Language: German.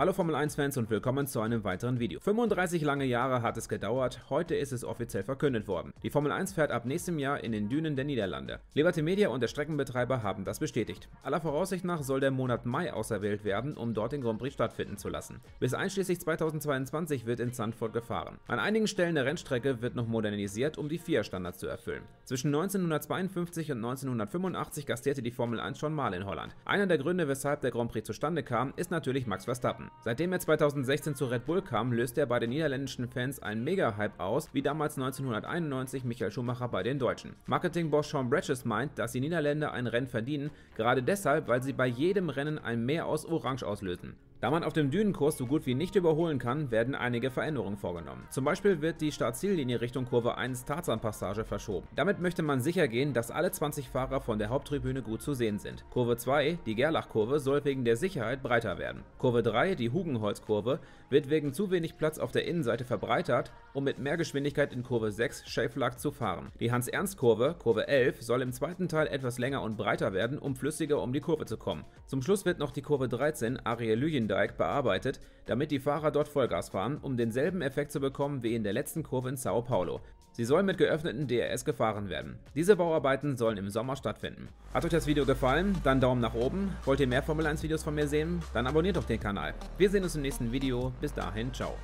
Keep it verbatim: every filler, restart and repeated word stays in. Hallo Formel eins Fans und willkommen zu einem weiteren Video. fünfunddreißig lange Jahre hat es gedauert, heute ist es offiziell verkündet worden. Die Formel eins fährt ab nächstem Jahr in den Dünen der Niederlande. Liberty Media und der Streckenbetreiber haben das bestätigt. Aller Voraussicht nach soll der Monat Mai auserwählt werden, um dort den Grand Prix stattfinden zu lassen. Bis einschließlich zweitausendzweiundzwanzig wird in Zandvoort gefahren. An einigen Stellen der Rennstrecke wird noch modernisiert, um die F I A-Standards zu erfüllen. Zwischen neunzehnhundertzweiundfünfzig und neunzehnhundertfünfundachtzig gastierte die Formel eins schon mal in Holland. Einer der Gründe, weshalb der Grand Prix zustande kam, ist natürlich Max Verstappen. Seitdem er zweitausendsechzehn zu Red Bull kam, löste er bei den niederländischen Fans einen Mega-Hype aus, wie damals neunzehnhunderteinundneunzig Michael Schumacher bei den Deutschen. Marketingboss Sean Bratches meint, dass die Niederländer ein Rennen verdienen, gerade deshalb, weil sie bei jedem Rennen ein Meer aus Orange auslösen. Da man auf dem Dünenkurs so gut wie nicht überholen kann, werden einige Veränderungen vorgenommen. Zum Beispiel wird die Startziellinie Richtung Kurve eins Tarzan-Passage verschoben. Damit möchte man sicher gehen, dass alle zwanzig Fahrer von der Haupttribüne gut zu sehen sind. Kurve zwei, die Gerlach-Kurve, soll wegen der Sicherheit breiter werden. Kurve drei, die Hugenholz-Kurve, wird wegen zu wenig Platz auf der Innenseite verbreitert, um mit mehr Geschwindigkeit in Kurve sechs Schäflag zu fahren. Die Hans-Ernst-Kurve, Kurve elf, soll im zweiten Teil etwas länger und breiter werden, um flüssiger um die Kurve zu kommen. Zum Schluss wird noch die Kurve dreizehn, Ariel Lüyendyk, bearbeitet, damit die Fahrer dort Vollgas fahren, um denselben Effekt zu bekommen wie in der letzten Kurve in Sao Paulo. Sie soll mit geöffneten D R S gefahren werden. Diese Bauarbeiten sollen im Sommer stattfinden. Hat euch das Video gefallen? Dann Daumen nach oben. Wollt ihr mehr Formel eins Videos von mir sehen? Dann abonniert doch den Kanal. Wir sehen uns im nächsten Video. Bis dahin, ciao.